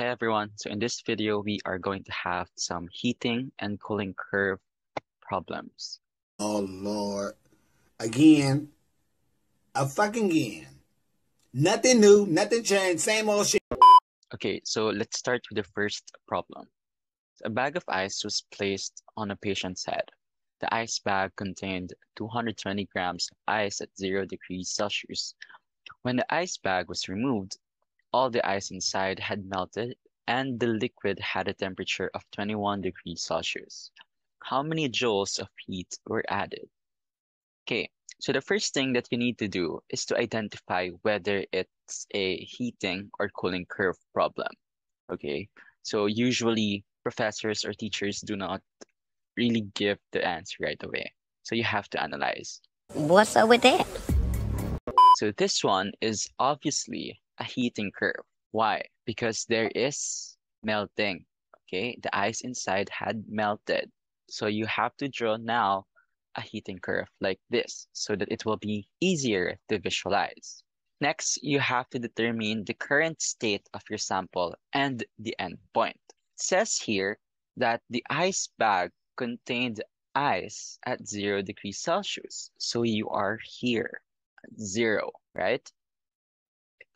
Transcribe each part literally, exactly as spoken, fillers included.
Hi everyone, so in this video, we are going to have some heating and cooling curve problems. Oh Lord, again, a fucking again. Nothing new, nothing changed, same old shit. Okay, so let's start with the first problem. A bag of ice was placed on a patient's head. The ice bag contained two hundred twenty grams of ice at zero degrees Celsius. When the ice bag was removed, all the ice inside had melted and the liquid had a temperature of twenty-one degrees Celsius. How many joules of heat were added? Okay, so the first thing that you need to do is to identify whether it's a heating or cooling curve problem. Okay, so usually professors or teachers do not really give the answer right away. So you have to analyze. What's up with that? So this one is obviously a heating curve. Why? Because there is melting. Okay, the ice inside had melted. So you have to draw now a heating curve like this so that it will be easier to visualize. Next, you have to determine the current state of your sample and the end point. It says here that the ice bag contained ice at zero degrees Celsius. So you are here at zero, right?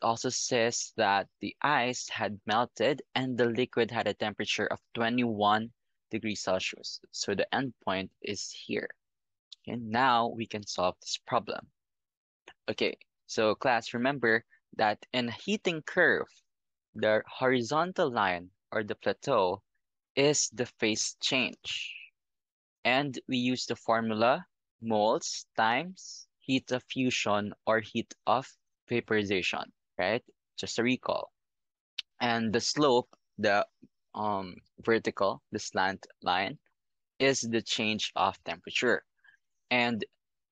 Also says that the ice had melted and the liquid had a temperature of twenty-one degrees Celsius. So the end point is here. And now we can solve this problem. Okay, so class, remember that in a heating curve, the horizontal line or the plateau is the phase change. And we use the formula moles times heat of fusion or heat of vaporization. Right? Just a recall. And the slope, the um vertical, the slant line, is the change of temperature. And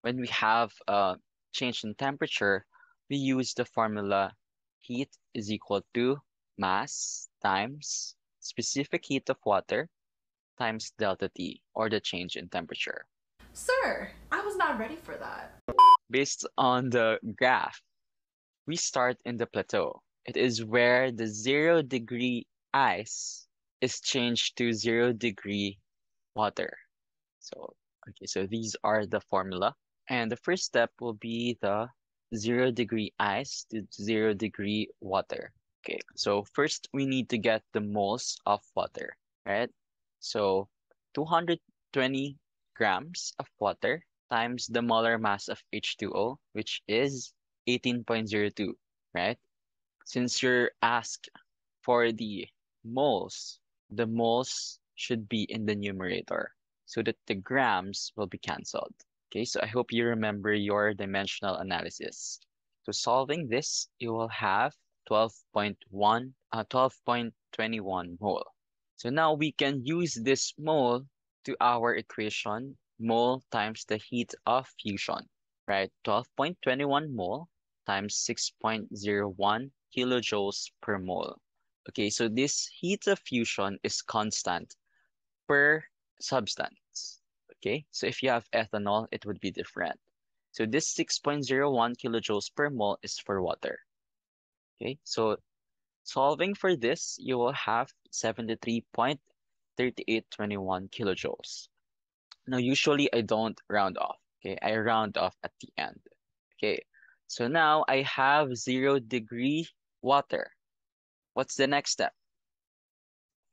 when we have a change in temperature, we use the formula heat is equal to mass times specific heat of water times delta T, or the change in temperature. Sir, I was not ready for that. Based on the graph, we start in the plateau. It is where the zero degree ice is changed to zero degree water. So, okay, so these are the formula. And the first step will be the zero degree ice to zero degree water. Okay, so first we need to get the moles of water, right? So two hundred twenty grams of water times the molar mass of H two O, which is eighteen point zero two, right? Since you're asked for the moles, the moles should be in the numerator so that the grams will be cancelled. Okay, so I hope you remember your dimensional analysis. So solving this, you will have twelve point one, uh, twelve point two one mole. So now we can use this mole to our equation, mole times the heat of fusion, right? twelve point two one mole times six point zero one kilojoules per mole. Okay, so this heat of fusion is constant per substance. Okay, so if you have ethanol, it would be different. So this six point zero one kilojoules per mole is for water. Okay, so solving for this, you will have seventy-three point three eight two one kilojoules. Now, usually I don't round off. Okay, I round off at the end. Okay, so now I have zero degree water. What's the next step?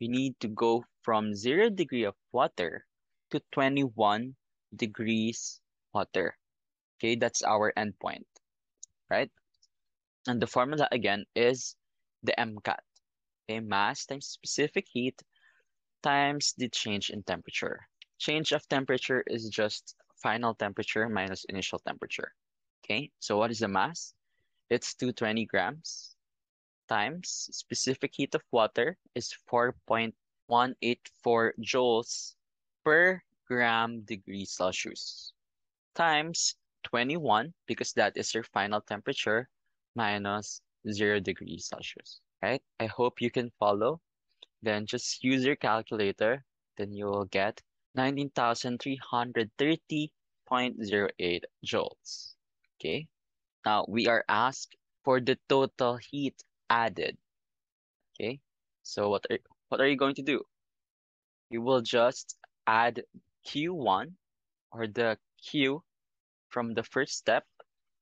We need to go from zero degree of water to twenty-one degrees water. Okay, that's our endpoint, right? And the formula again is the MCAT. Okay, mass times specific heat times the change in temperature. Change of temperature is just final temperature minus initial temperature. Okay, so what is the mass? It's two hundred twenty grams times specific heat of water is four point one eight four joules per gram degree Celsius times twenty-one, because that is your final temperature, minus zero degrees Celsius. Right? I hope you can follow. Then just use your calculator. Then you will get nineteen thousand three hundred thirty point zero eight joules. Okay, now we are asked for the total heat added. Okay, So what are, what are you going to do? You will just add Q one, or the Q from the first step,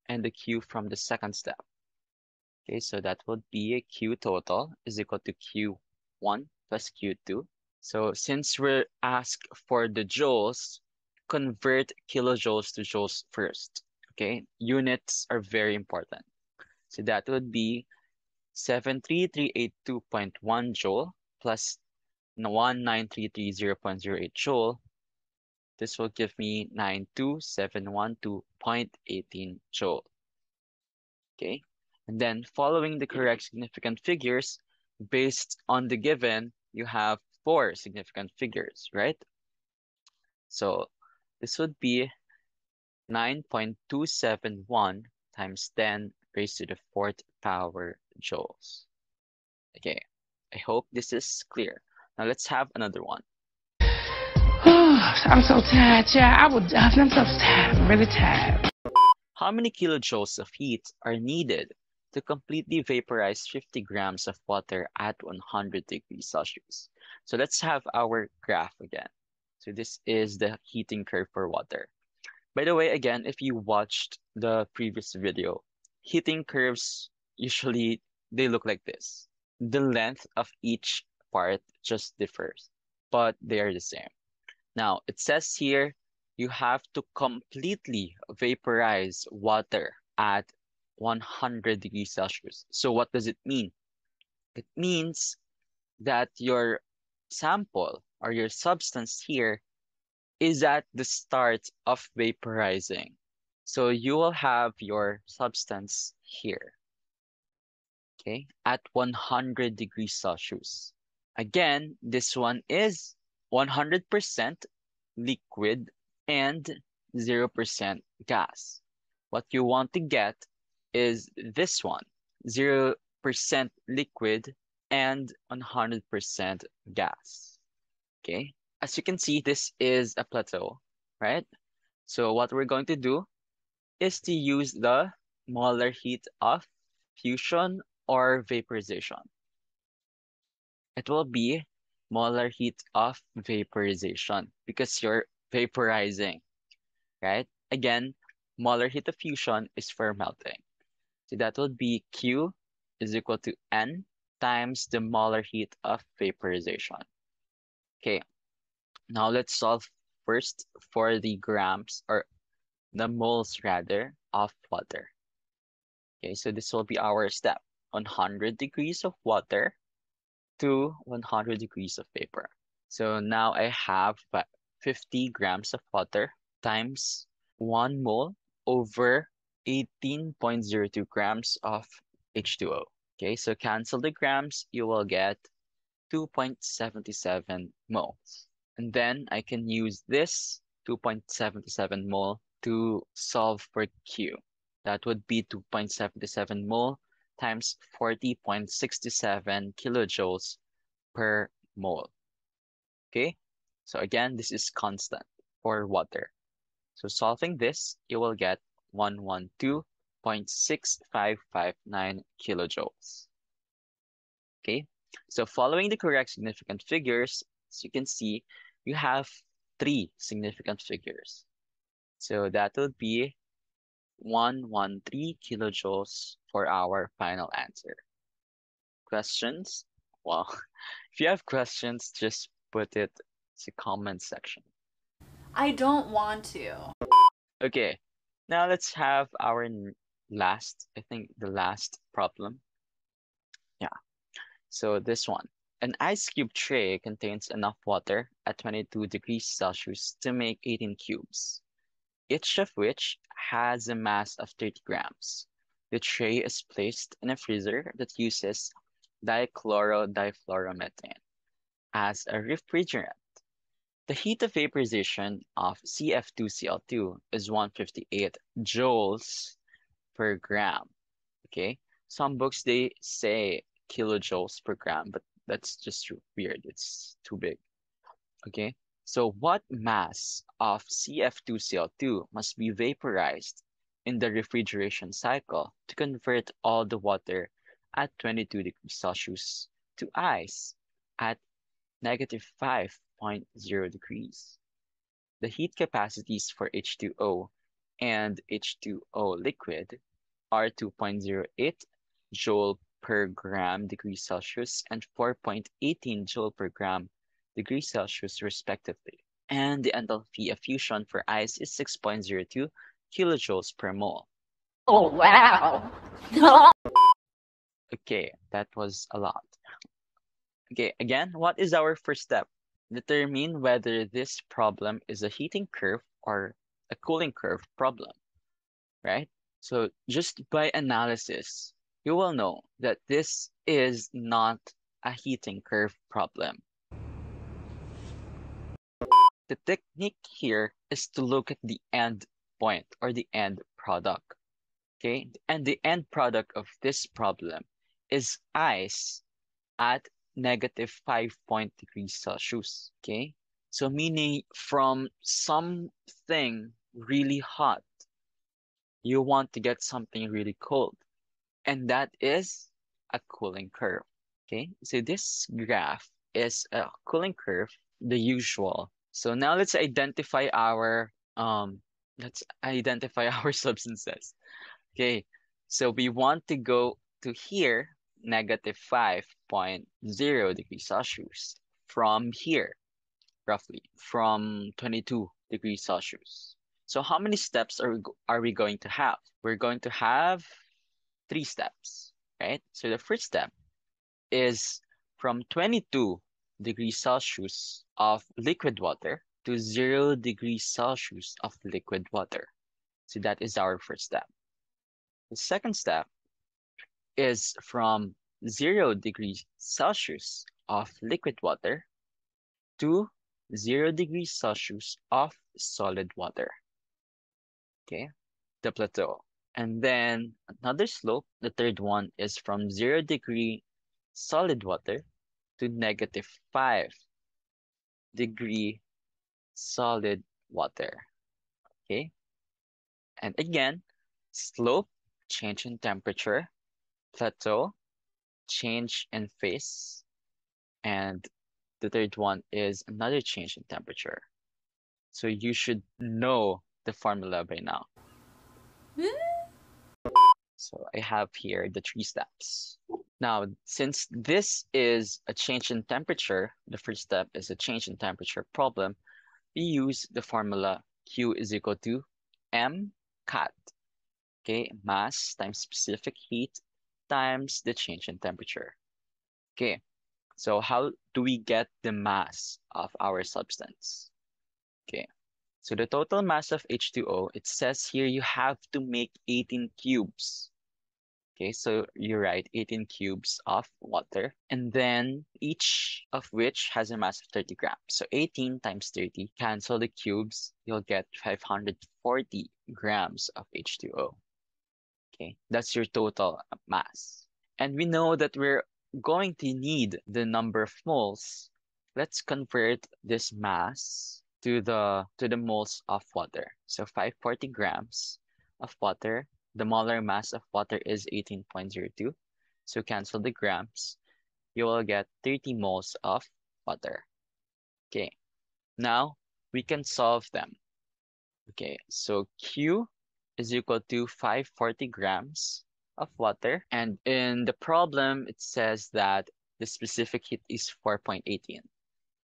and the Q from the second step. Okay, so that would be a Q total is equal to Q one plus Q two. So since we're asked for the joules, convert kilojoules to joules first. Okay, units are very important. So that would be seven three three eight two point one joule plus one nine three three zero point zero eight joule. This will give me nine two seven one two point one eight joule. Okay, and then following the correct significant figures, based on the given, you have four significant figures, right? So this would be nine point two seven one times ten raised to the fourth power joules. Okay, I hope this is clear. Now let's have another one. I'm so tired, yeah. I would. I'm so tired. I'm really tired. How many kilojoules of heat are needed to completely vaporize fifty grams of water at one hundred degrees Celsius? So let's have our graph again. So this is the heating curve for water. By the way, again, if you watched the previous video, heating curves usually they look like this. The length of each part just differs, but they are the same. Now, it says here you have to completely vaporize water at one hundred degrees Celsius. So what does it mean? It means that your sample or your substance here is at the start of vaporizing. So you will have your substance here, okay, at one hundred degrees Celsius. Again, this one is one hundred percent liquid and zero percent gas. What you want to get is this one, zero percent liquid and one hundred percent gas. Okay, as you can see, this is a plateau, right? So what we're going to do is to use the molar heat of fusion or vaporization. It will be molar heat of vaporization because you're vaporizing, right? Again, molar heat of fusion is for melting. So that would be Q is equal to N times the molar heat of vaporization. Okay, now let's solve first for the grams or the moles rather of water. Okay, so this will be our step, one hundred degrees of water to one hundred degrees of vapor. So now I have fifty grams of water times one mole over eighteen point zero two grams of H two O. Okay, so cancel the grams, you will get two point seven seven moles. And then I can use this two point seven seven mole to solve for Q. That would be two point seven seven mole times forty point six seven kilojoules per mole. Okay, so again, this is constant for water. So solving this, you will get one hundred twelve point six five five nine kilojoules. Okay, so following the correct significant figures, as you can see, you have three significant figures. So that would be one hundred thirteen kilojoules for our final answer. Questions? Well, if you have questions, just put it in the comment section. I don't want to. Okay, now let's have our last, I think the last problem. Yeah, so this one. An ice cube tray contains enough water at twenty-two degrees Celsius to make eighteen cubes. Each of which has a mass of thirty grams. The tray is placed in a freezer that uses dichlorodifluoromethane as a refrigerant. The heat of vaporization of C F two C L two is one hundred fifty-eight joules per gram. Okay, some books they say kilojoules per gram, but that's just weird, it's too big. Okay, so what mass of C F two C L two must be vaporized in the refrigeration cycle to convert all the water at twenty-two degrees Celsius to ice at negative five point zero degrees. The heat capacities for H two O and H two O liquid are two point zero eight joule per gram degree Celsius and four point one eight joule per gram degree Celsius respectively. And the enthalpy of fusion for ice is six point zero two kilojoules per mole. Oh, wow. Okay, that was a lot. Okay, again, what is our first step? Determine whether this problem is a heating curve or a cooling curve problem, right? So just by analysis, you will know that this is not a heating curve problem. The technique here is to look at the end point or the end product, okay? And the end product of this problem is ice at negative five point zero degrees Celsius, okay? So meaning from something really hot, you want to get something really cold, and that is a cooling curve, okay? So this graph is a cooling curve, the usual. So now let's identify our um let's identify our substances, okay? So we want to go to here, negative five point zero degrees Celsius, from here, roughly, from twenty-two degrees Celsius. So how many steps are we, are we going to have? We're going to have three steps, right? So the first step is from twenty-two degrees Celsius of liquid water to zero degrees Celsius of liquid water. So that is our first step. The second step is from zero degrees Celsius of liquid water to zero degrees Celsius of solid water, okay, the plateau. And then another slope, the third one, is from zero degree solid water to negative five degree solid water, okay? And again, slope, change in temperature, plateau, change in phase, and the third one is another change in temperature. So you should know the formula by now. So I have here the three steps. Now, since this is a change in temperature, the first step is a change in temperature problem, we use the formula Q is equal to M C A T, okay, mass times specific heat times the change in temperature. Okay, so how do we get the mass of our substance? Okay, so the total mass of H two O, it says here you have to make eighteen cubes. Okay, so you write eighteen cubes of water, and then each of which has a mass of thirty grams. So eighteen times thirty, cancel the cubes, you'll get five hundred forty grams of H two O. Okay, that's your total mass. And we know that we're going to need the number of moles. Let's convert this mass to the to the moles of water. So five hundred forty grams of water. The molar mass of water is eighteen point zero two. So cancel the grams. You will get thirty moles of water. Okay, now we can solve them. Okay, so Q is equal to five hundred forty grams of water. And in the problem, it says that the specific heat is four point one eight.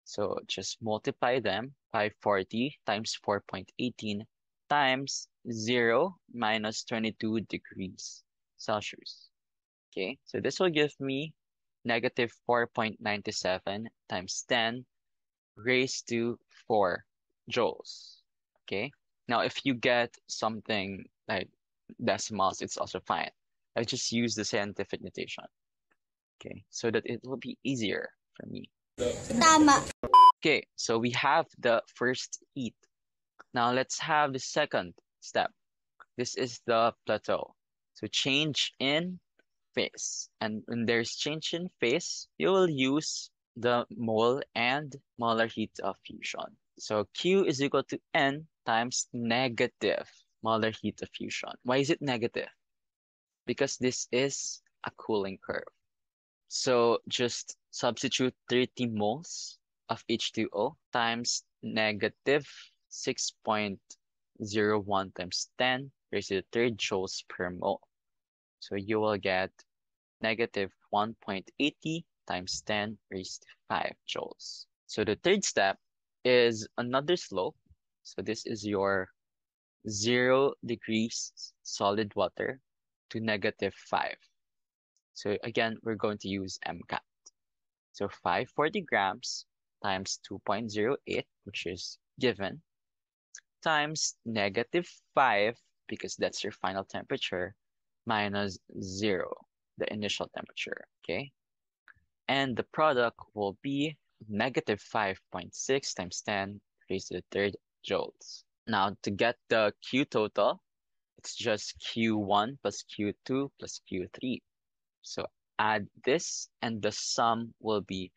So just multiply them, five hundred forty times four point one eight times zero minus twenty-two degrees Celsius. Okay, so this will give me negative four point nine seven times ten raised to four joules. Okay. Now, if you get something like decimals, it's also fine. I just use the scientific notation, okay, so that it will be easier for me. Tama. Okay, so we have the first heat. Now let's have the second step. This is the plateau. So change in phase. And when there's change in phase, you will use the mole and molar heat of fusion. So Q is equal to N times negative molar heat of fusion. Why is it negative? Because this is a cooling curve. So just substitute thirty moles of H two O times negative six point zero one times ten raised to the third joules per mole. So you will get negative one point eight zero times ten raised to five joules. So the third step is another slope. So this is your zero degrees solid water to negative five. So again, we're going to use MCAT. So five hundred forty grams times two point zero eight, which is given, times negative five, because that's your final temperature, minus zero, the initial temperature, okay? And the product will be negative five point six times ten raised to the third joules. Now, to get the Q total, it's just Q one plus Q two plus Q three. So add this, and the sum will be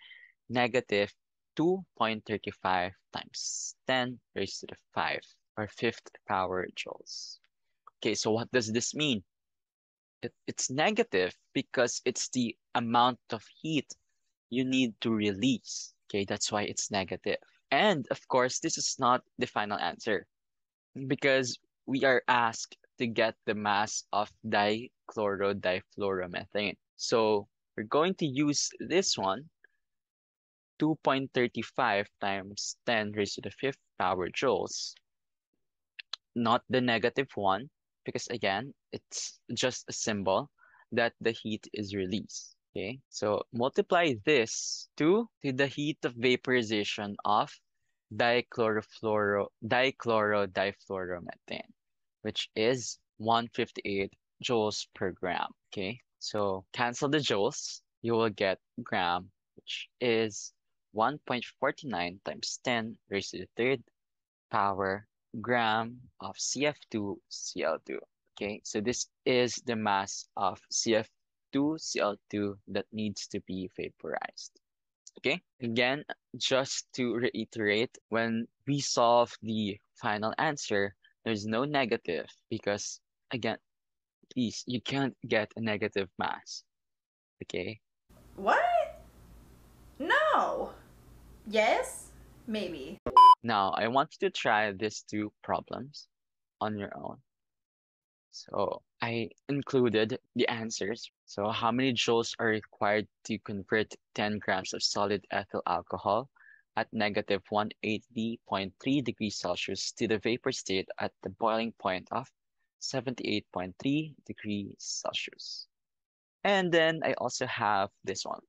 negative two point three five times ten raised to the five, or fifth power joules. Okay, so what does this mean? It, it's negative because it's the amount of heat you need to release. Okay, that's why it's negative. And of course, this is not the final answer because we are asked to get the mass of dichlorodifluoromethane. So we're going to use this one, two point three five times ten raised to the fifth power joules, not the negative one, because again, it's just a symbol that the heat is released, okay? So multiply this to, to the heat of vaporization of dichlorofluoro, dichlorodifluoromethane, which is one hundred fifty-eight joules per gram, okay? So cancel the joules, you will get gram, which is one point four nine times ten raised to the third power gram of C F two C L two, okay? So this is the mass of C F two C L two that needs to be vaporized, okay? Again, just to reiterate, when we solve the final answer, there's no negative because, again, please, you can't get a negative mass, okay? What? No! Yes? Maybe. Now, I want you to try these two problems on your own. So, I included the answers. So, how many joules are required to convert ten grams of solid ethyl alcohol at negative one hundred eighty point three degrees Celsius to the vapor state at the boiling point of seventy-eight point three degrees Celsius? And then I also have this one.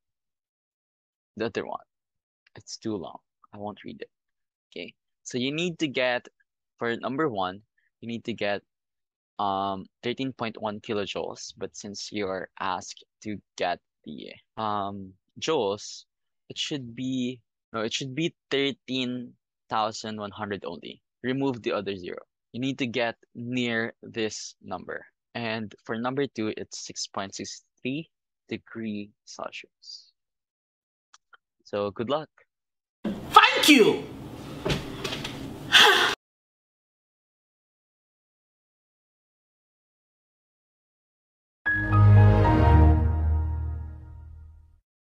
The other one. It's too long. I won't read it. Okay. So you need to get, for number one, you need to get um thirteen point one kilojoules. But since you're asked to get the um joules, it should be no, it should be thirteen thousand one hundred only. Remove the other zero. You need to get near this number. And for number two, it's six point six three degrees Celsius. So good luck. Thank you.